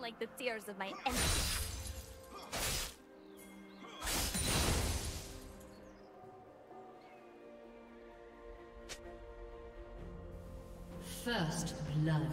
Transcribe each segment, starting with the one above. Like the tears of my enemies. First blood.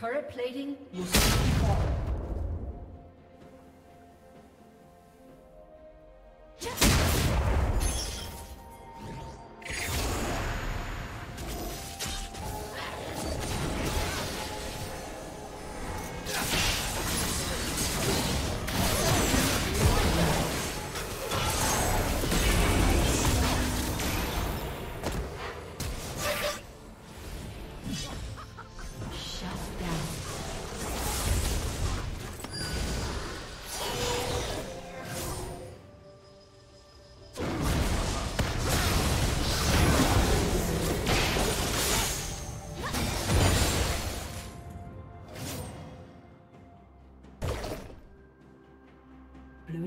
Turret plating will soon fall. Blue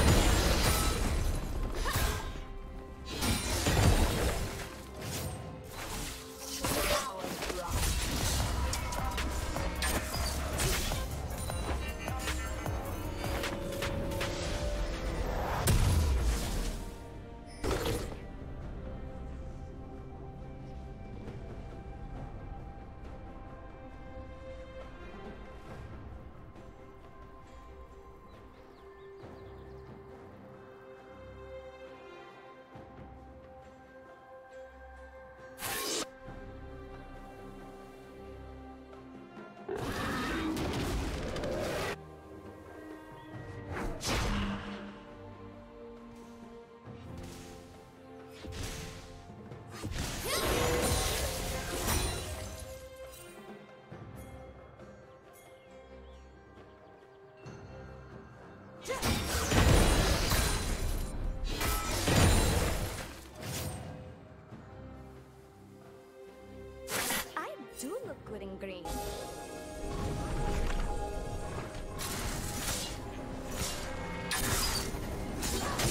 Green. Blue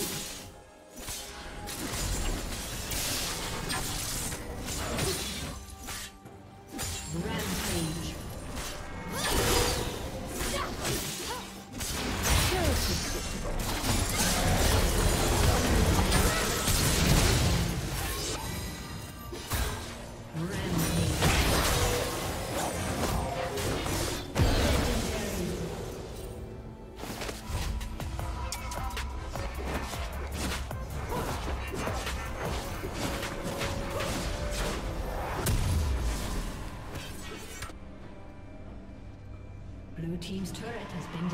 team's turret has been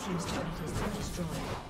Team's turret has been destroyed.